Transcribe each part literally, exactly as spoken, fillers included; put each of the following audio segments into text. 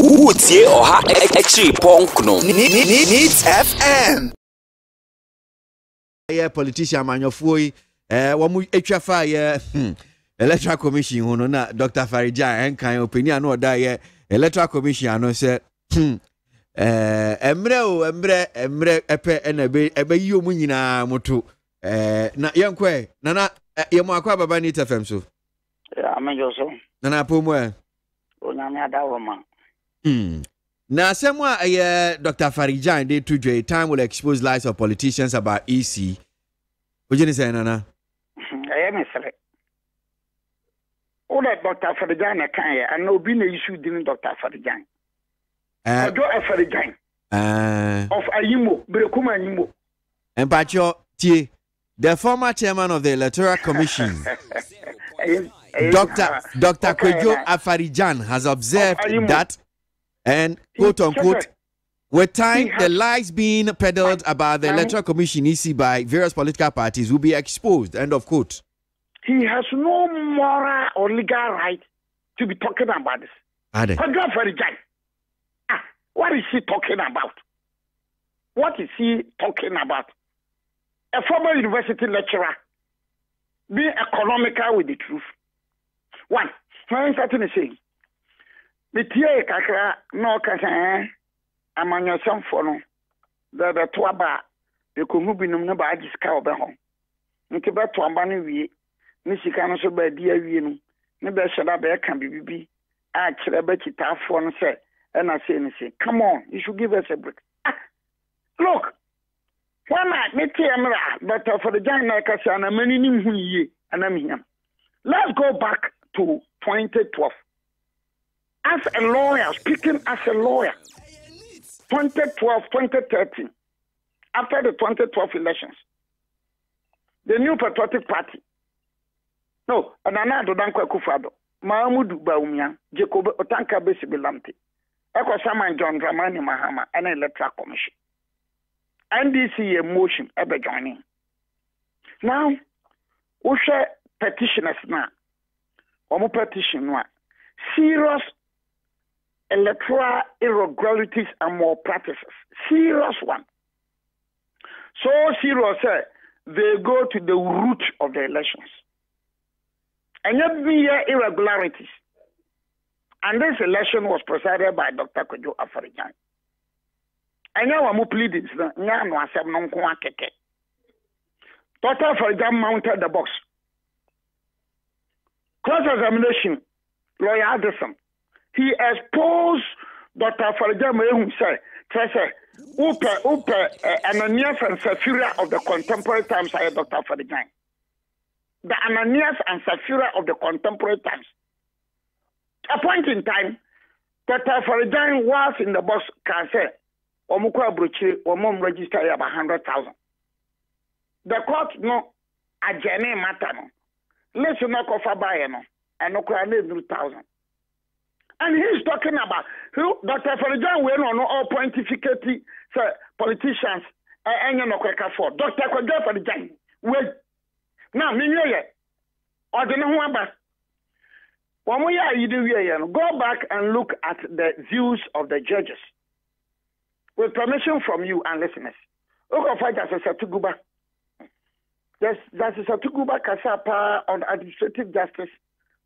Utie oha echi ponkno Needs F M. Yeah, politician manyofuoi eh wamu etwafa ye electoral commission hono na Doctor Afari-Gyan kan opinion no da ye electoral commission no se eh emre o emre emre epe enabe ebeyi omu nyina moto eh na yenkwe na na yemu akwa baba ni T F M so amanyo so na na pomo eh onyame adawo ma hmm na semwa eh Doctor Afari-Gyan dey to joy time will expose lies of politicians about E C ojeni say nana eh me sele o le Doctor Afari-Gyan kan ye and obi na issue din Doctor Afari-Gyan eh Doctor Afari-Gyan eh of Ayimo Brekuma Ayimo and Pacho T, the former chairman of the Electoral Commission, Doctor Doctor Kojo Afari-Gyan has observed that, and quote unquote, with time the lies being peddled about the Electoral Commission E C by various political parties will be exposed. End of quote. He has no moral or legal right to be talking about this. Kojo Afari-Gyan, ah, what is he talking about? What is he talking about? A former university lecturer, be economical with the truth. One, when certain is saying, the T A Kakra, no Kasan, among your son for no, the Twaba, the Kumubinum, no bad is Cowbell. Ntibat Twambani, we, Missicano, so by dear Vino, never shall I bear can be be. I shall I bet it out for and say, and I say, come on, you should give us a break. Look. One night, me T M R, but for the young Nakasana, and many who ye and I'm here. Let's go back to twenty twelve. As a lawyer, speaking as a lawyer, twenty twelve, twenty thirteen, after the twenty twelve elections, the new patriotic party, no, Nana Addo Dankwa Akufo-Addo, Mahamudu Bawumia, Jacob Osei Yeboah, and John Dramani Mahama, and Electoral Commission. N D C motion ever joining. Now, we share petitioners now. Omo petition one. Serious electoral irregularities and malpractices. Serious one. So serious, uh, they go to the root of the elections. And yet we have irregularities. And this election was presided by Doctor Kojo Afari-Gyan. And now I'm pleading. Doctor Afari-Gyan mounted the box. Cross examination, lawyer Anderson. He exposed Doctor Afari-Gyan himself. Treasure, Upe, Upe, Ananias and Sapphira of the contemporary times are Doctor Afari-Gyan. The Ananias and Sapphira of the contemporary times. At a point in time, Doctor Afari-Gyan was in the box, can say. Omukwa broche omom register ya ba one hundred thousand. The court no ajene matter no. Let's not Kofoba ya no. Enokwa na one hundred thousand. And he's talking about who Doctor Afari-Gyan we no no all pontificate say politicians enye no kweka for. Doctor Afari-Gyan we na me nyoye. Odene ho aba. Omo ya yidu wiye no. Go back and look at the views of the judges. With permission from you and listeners, Kofoba Justice Sartuguba. Yes, Justice Sartuguba Kasapa on administrative justice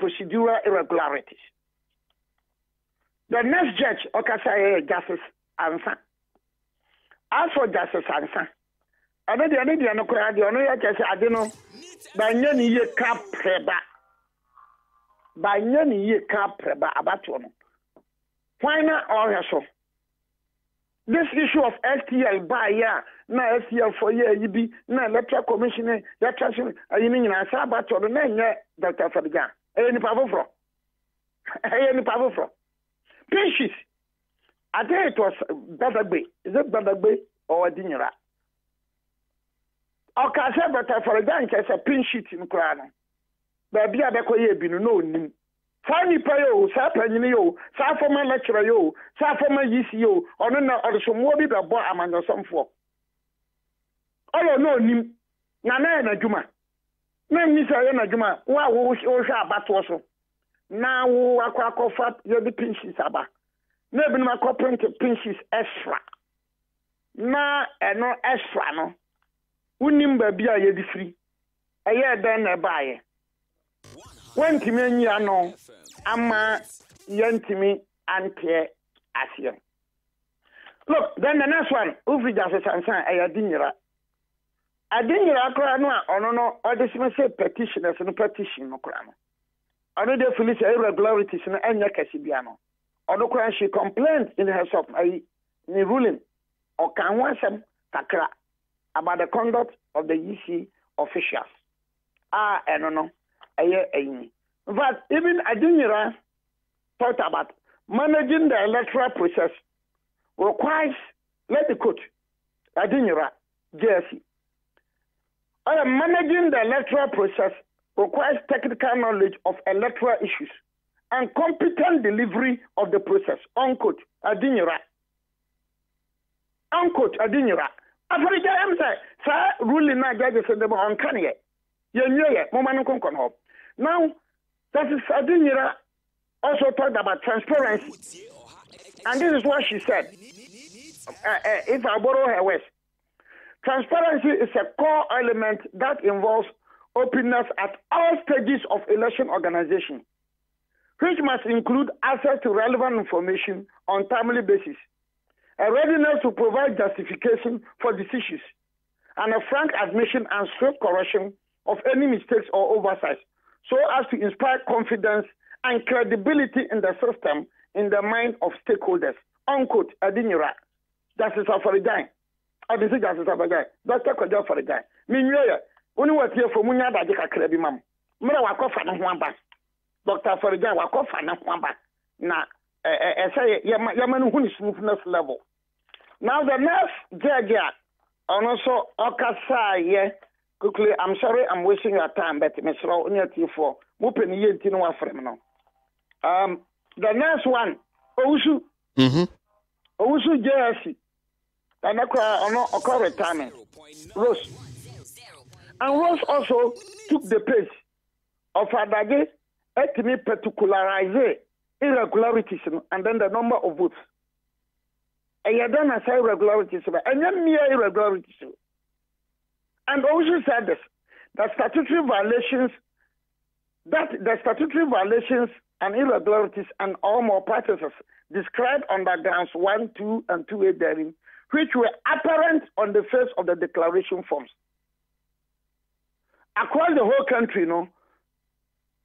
procedural irregularities. The next judge, Okasa Justice Ansan. As for Justice Ansan, I know the idea no cry, the only justice I don't know. By any ye cap preba. By any ye cap preba about one. Why not all yourself? This issue of S T L by year, now S T L for year, you be now electoral commissioner, that transmission, you mean, I saw about your name, Doctor Afari-Gyan. Any power from? Any power from? Pinches. I think it was Badagbe. Is it Badagbe or Dinera? Or can say, but Afari-Gyan can say pinches in Kurana. But be a bequay, be no name. Fani payo, sa panini yo, sa former lecturer yo, sa former E C O, or no, or some more people bought among your son for. Oh, no, Nim Nana and Juma. No, Miss Ayana Juma, wow, who was also about also. Now, I crack off up your pinches about. Maybe my corporate pinches extra. Na and no extra no. Unimba be a yedi free. A year then a buyer. When Timmy no, Amma Yentimi Antia Asian. Look, then the next one, Ufrida Sansan, a dinner. A dinner, a cranoa, or no, or this must say petitioners and petition, no crano. I know the police irregularities in Anya Casibiano. Or no crime, she complained in herself, I mean, ruling, or can one some takra about the conduct of the E C officials. Ah, I don't know. I hear any. But even a dinner thought about managing the electoral process. Requires, let the coach, Adinura, J S C. I am managing the electoral process requires technical knowledge of electoral issues and competent delivery of the process. Unquote, Adinura. Unquote, Adinura. Africa, I'm sorry, sir, ruling my judges in the on Kanye. You knew it, Momanu Konkonhob. Now, that is Adinura also talked about transparency. And this is what she said. Uh, uh, if I borrow her words, transparency is a core element that involves openness at all stages of election organization, which must include access to relevant information on a timely basis, a readiness to provide justification for decisions, and a frank admission and swift correction of any mistakes or oversights, so as to inspire confidence and credibility in the system in the mind of stakeholders. Unquote, Adinura. Justice Afari-Gyan. I did say Justice Afari-Gyan. Doctor Afari-Gyan. Minyoya, only what here for Munya Dajika Krebi Mam. Mura wakofa na huamba. Doctor Afari-Gyan wakofa na huamba. Na, eh, eh, say, yamanu huni smoothness level. Now the next jaja, and also Okasa, yeah, quickly, I'm sorry, I'm wasting your time, but Mister Onyati for Mupeni Yentino Afremno. Um, The next one, Owusu. Mhm. Owusu J S C. And Okra retirement. Rose. And Rose also took the pace of Adage etimi particularize irregularities and then the number of votes. And you don't say irregularities, but and then mere irregularities. And Owusu said this, that statutory violations that the statutory violations and irregularities and all more practices described under grounds one, two, and two A therein, which were apparent on the face of the declaration forms. Across the whole country, you know,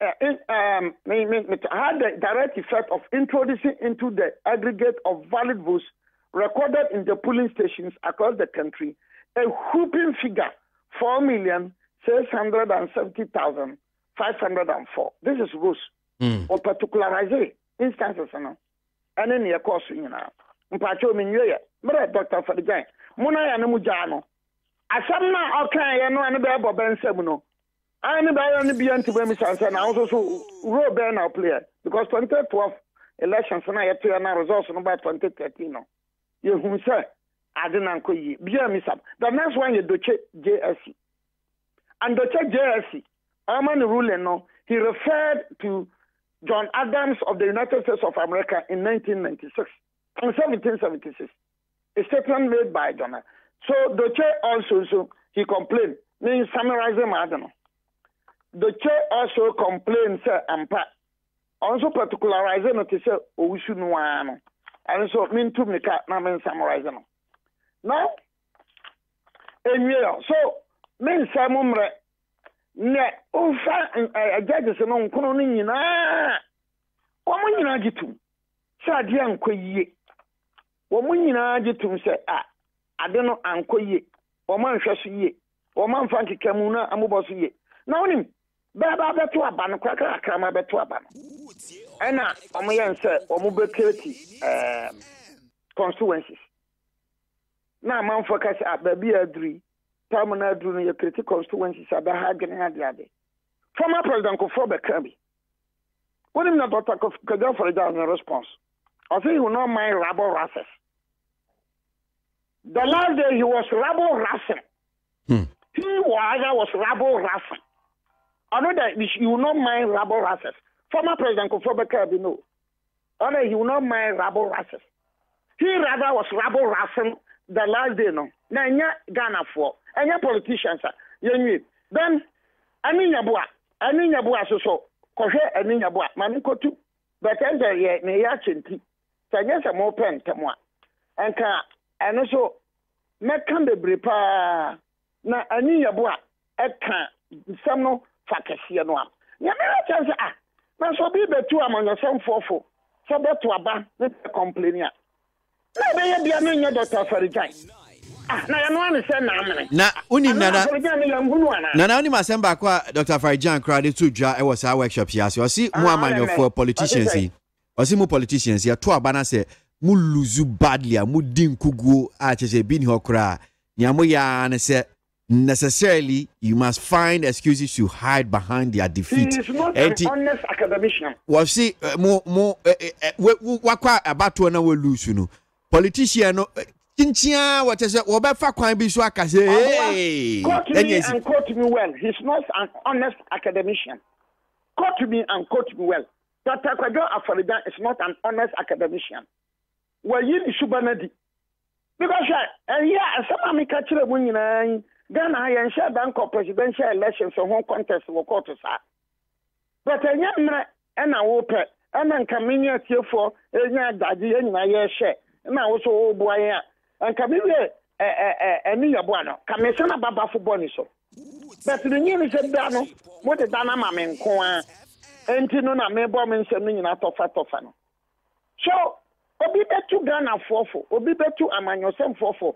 uh, it, um, it had the direct effect of introducing into the aggregate of valid votes recorded in the polling stations across the country a whooping figure, four million six hundred seventy thousand five hundred four. This is Rose. Mm. Or particularize instances, you know. And then, of course, you know, Mpacho Minyoya, Mother Doctor Afari-Gyan, Muna and Mujano. I somehow okay, I know anybody about Ben Semuno. I anybody only be anti Bemis and I also wrote Ben our player because twenty twelve elections and I had to announce results about twenty thirteen. You who say, I didn't call you. Be a mishap. The next one you do check J S C. And the check J S C, I'm on the ruling now. He referred to John Adams of the United States of America in nineteen ninety-six, in seventeen seventy-six, a statement made by John. So the chair also, so he complained, meaning summarizing, I don't know. The chair also complained, sir, and also particularizing, not to say, oh, we should know, and so mean to make up, not mean summarizing. Now, and yeah, so, mean some, ne ufa ajaje se no nkono ni nyina wo mu nyina agitum se ade ankoyie wo mu nyina agitum se a ade no ankoyie wo ma nhweso yie wo ma mfa nkekamu na amoboso yie na wonim ba ba beto aba no kwakra akrama beto aba no ena wo mu yense wo mu bekreti eh consequences na man focus aba bia dri terminal during your critical constituencies about how getting at the other. Former President Kofoba Kirby. What if not Doctor Afari-Gyan in response? I think he will not mind rabble races. The last day he was rabble racing. Hmm. He was rabble racing. I know that he will not mind rabble races. Former President Kofoba Kirby, no. Only he will not mind rabble races. He rather was rabble racing the last day no. Na nya Ghana for, anya politicians ah, yenyi. Then ani nyaboa, ani nyaboa so so. Kohwe ani nyaboa, mami kotu. But enje ye ne ya chenti. Sanye se mo pen temwa. Enka eno so mekan bebre pa na ani nyaboa eka nsam no fakese no am. Nya me chance ah. Na so bi betu amanyo sem fofo. So betu aba ne complain ah. Na be ye bia no nya Doctor Afari-Gyan. Ah, na ya no an se na amene. Na unim nana. Na na unim asemba kwa Doctor Afari-Gyan crowd to dwa e was our workshop here. So see mo amanyo for politicians here. Osi mo politicians here to aba na se mo lose badly mo din kuguo a chese bi ni hokra. Nya mo ya na se necessarily you must find excuses to hide behind their defeat. He is not an honest academician. Well, see, more, more, what about to another lose, you know? Politician, no, Tintia, what is it? What about Fakwan Bishwaka? Hey, quote me and quote me well. He's not an honest academician. Quote me and quote me well. Doctor Afari-Gyan is not an honest academician. Well, you Subanadi. Because, yeah, some of me catch the winning. Ghana and share bank of presidential elections for home contest will go to sa. But I am not an open and uncommunion for any daddy and my share. And I also old boy and Camille and Nia Buano, Commissioner Baba for Boniso. But the new is a dano, what a dana maman coin, and Tinona may bomb and sending out of Fatofano. So, Obi Betu Ghana for four, Obi Betu among yourself for four.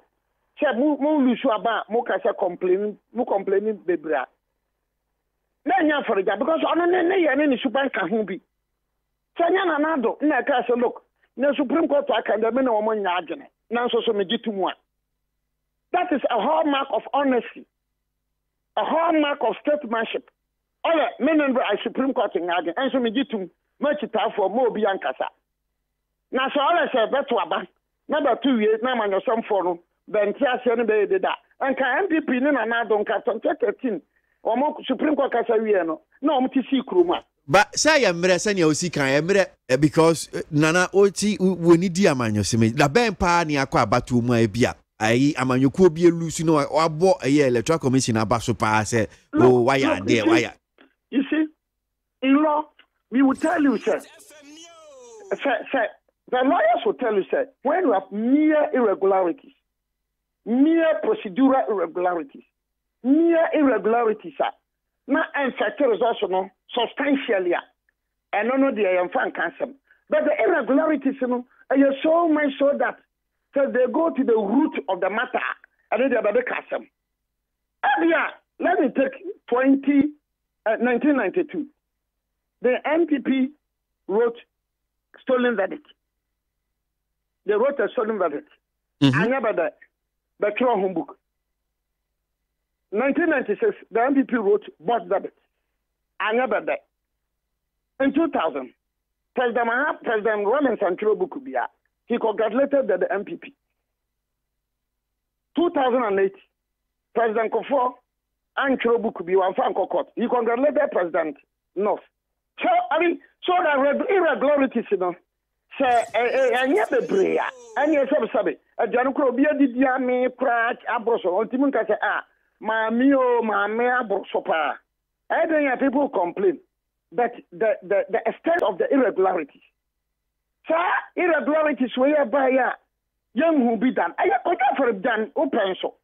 Che mu mu lusuaba mu kasa complain mu complaining bebra na nya for ja because ono ne ne ye ne ni suban ka ho bi che nya na na do na ka say look na supreme court aka dem na omo nya agene na so so megitum a that is a hallmark of honesty, a hallmark of statesmanship. Ola men and I supreme court nya agene enso megitum ma chita for ma obi ankasa na so ola say beto aba na ba tu wie na ma nyosom for no Bentia Senebe did that. And can M P P in another on thirteen or more Supreme Court Casariano? No, M T C Kruma. But say, I'm resting your secret because Nana Oti will need dear man your semi. La Ben Pani Aqua Batu Mabia. I am a Yukobia Lucino or bought a year electoral commission about Supa. Say, oh, why are they? Why are you see? In law, we will tell you, sir. The lawyers will tell you, sir, when you have mere irregularities. Mere procedural irregularities. Mere irregularities are not uncertain results, no, substantially. And no, no, they are found cancer. But the irregularities, you know, are so much so that so they go to the root of the matter and then they are the cancer. Let me take nineteen ninety-two. The M P P wrote stolen verdict. They wrote a stolen verdict. Mm-hmm. I never did. The Crown Home Book. nineteen ninety-six, the M P P wrote Boss Debit. I never did. In two thousand, President Mahab, President Robinson Kirobu Kubia, he congratulated the, the M P P. two thousand eight, President Kofoba and Kirobu Kubia and Franco Court, he congratulated President North. So, I mean, so the irregularities, you know. Say, I never pray. I never sabe. A Janukro beer did yammy, crack, abroso, or Timunka say, ah, my meal, my mea brosopa. I don't hear people complain, but the, the, the extent of the irregularities. So, irregularities whereby young who be done. I could never have done open so.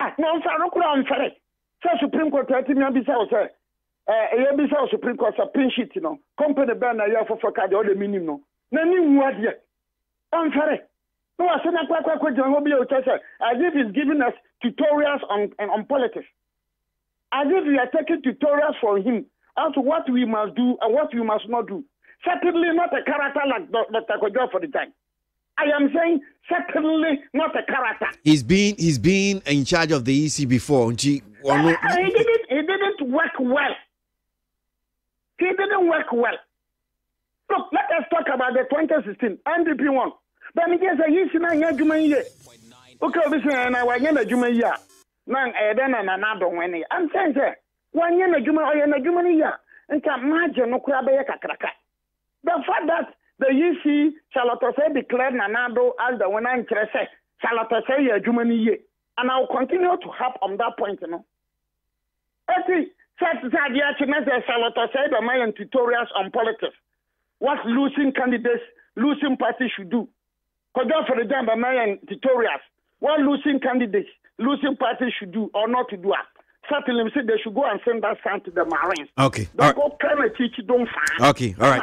Ah, no, sir, no crown for it. So, Supreme Court, I think I'll be so, sir. I'll be so, Supreme Court, a pinch it, you know. Company banner, you have for card, all the minimum. Nani muadia, I'm sorry. No, I said I quite quite quite as if he's giving us tutorials on on politics, as if we are taking tutorials from him as to what we must do and what we must not do. Certainly not a character like Doctor Kojo for the time. I am saying certainly not a character. He's been he's been in charge of the E C before. He didn't he didn't work well. He didn't work well. Look, let us talk about the twenty sixteen M D P one. But me just say yes, na nya djuma ye. Okay, obviously na wa nya na djuma ye. Na e de na na do wani. I'm saying say, wa nya na djuma, o ye na djuma ni ya. Nka maje no kura be ye kakraka. The fact that The E C Salatose declared Nana Addo as the winner in Kresse. Salatose ye Jumani ye. And I will continue to harp on that point, you know. Eti, Sadia Chinese Salatose, the man in tutorials on politics. What losing candidates, losing parties should do. Kodon for the Jamba Mayan tutorials. What losing candidates, losing parties should do or not to do it. Certainly, we say they should go and send that sound to the Marines. Okay. Don't go claim a teacher, don't find. Okay, all right.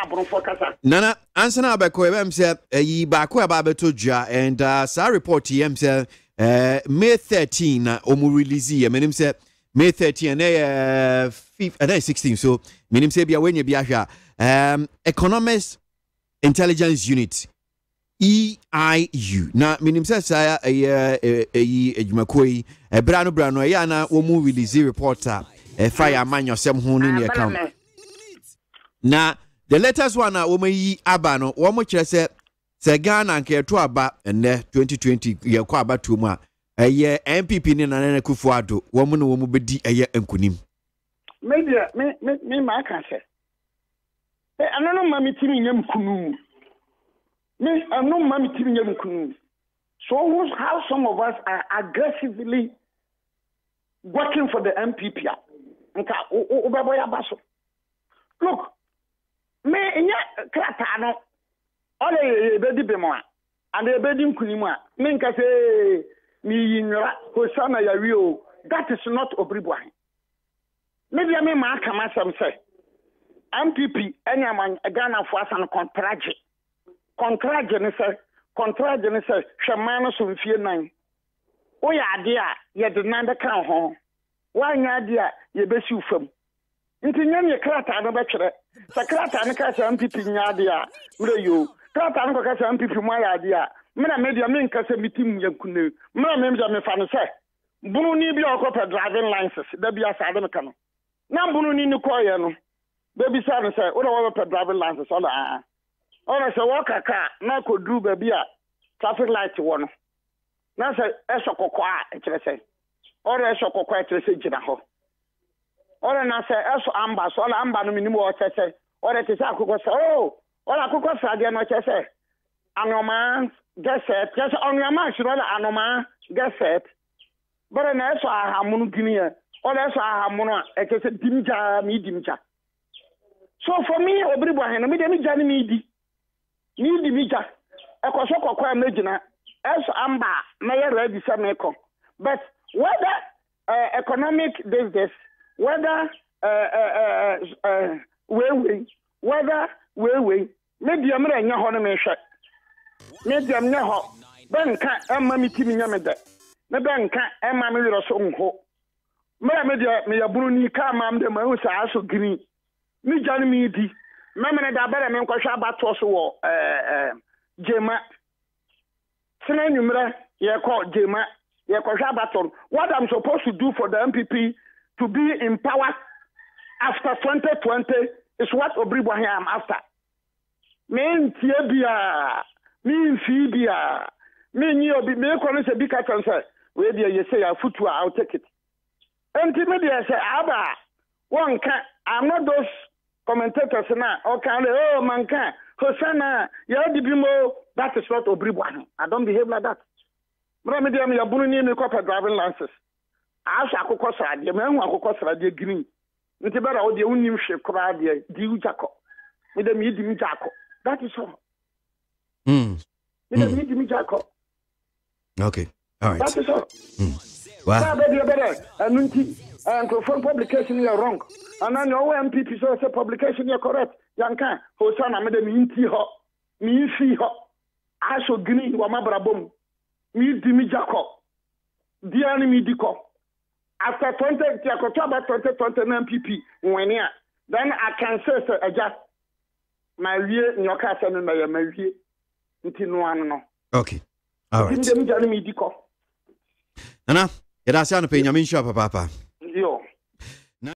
Nana, answer now by Koyem said, Ye Bakwe Babetoja, and uh, Sir report T M said, May thirteenth, uh, Omu release, I mean, said May thirteenth, and then fifth, and then sixteenth. So, meaning, say, be away, be a um, Economist Intelligence Unit. E I U na minimsa saya eh eh adwumakoi ebra no bra no ya na wo mu release reporter eh fire man yosem ho no ne account na the latest one na wo mayi aba no wo mo kire se se Ghana nke to aba ne twenty twenty ye kwa aba to mu a eh N P P ni Nana Akufo-Addo wo mo no wo mu bedi eh ankunim media me me ma kan se eh anono ma mitimi nyam kunu. Me, I'm not mammy team young queen. So how some of us are aggressively working for the M P P. Look, me in your cratano, all a baby bema, and a bedding kunima, minka say, me in your Hosanna Yario, that is not Obribwa. Maybe I may mark a myself say, M P P, any man, a Ghana for us and contradict. Contra genesis, contra genesis, shamano some fear nine. Oh, yeah, dear, you demand the crown home. Why, yeah, dear, you best you from. Into your crat and a bachelor. The crat and a cash and people, yeah, dear. Will you? Crat and a cash and people, my idea. Men are made your men cast a meeting, young canoe. My name's a mefanese. Bununi be our corporate driving licenses. There be a southern canoe. Now Bununi no coil. Baby Savin said, all over driving licenses, all are. Ona se waka ka na ko dru ba bia traffic light wono na se eso kokwa e kire se ora eso kokwa e kire se jina ho ora na se eso amba so la amba no minimo o tete ora tete akoko se oh ora akoko frade no tete anoma geset geset onoma shiro la anoma geset bora na eso ahamunu ginia ora eso ahamunu e kire se dimja mi dimja. So for me obribo hen me dem jani mi di. New division, a Kosoko Majina, as Amba, Mayor Ready Sameko. But whether uh, economic business, whether uh, uh, uh, uh, railway, whether railway, maybe I'm not in your honor, maybe I'm not. Ben can't, and Mammy Timmy Yamada. The Ben can't, and Mammy Rosso. Mamma, may a Bruni come, Mam the Mousa, also green. Me, Johnny Meedy. Mamma da better men kwasha ba toso eh jema sene nyumre ye ko jema ye kwasha ba ton. What I'm supposed to do for the M P P to be in power after twenty twenty is what Obribwa here I'm after. Men tie bia men fi bia men nyi obi me kwano se bi ka tanse we bia ye say afutu I'll take it. And people dey say aba one can I'm not those commentators now, okay, oh, manka, Hosanna, you are the bimo, that is not Obribwa. I don't behave like that. Madame, you are bullying in the corporate driving lances. I shall cook us at the man who cook us at the green. It's about all the union ship crowd, the Jacob. With the medium Jacob. That is all. Hmm. With the medium Jacob. Okay, all right. That is all. Mm. Wow. And from publication, you are wrong. And then your M P P says so publication, you are correct. Yankan, Hosanna made me in tea hop, me in sea hop. I shall green Wamabrabum, me Dimi Jacob, Diani Midico. After twenty, Jacob, twenty twenty M P P, when here, then I can say, sir, adjust my rear in your castle and my rear until no one knows. Okay. All right. Nana, you're not saying a penny, I mean, Papa.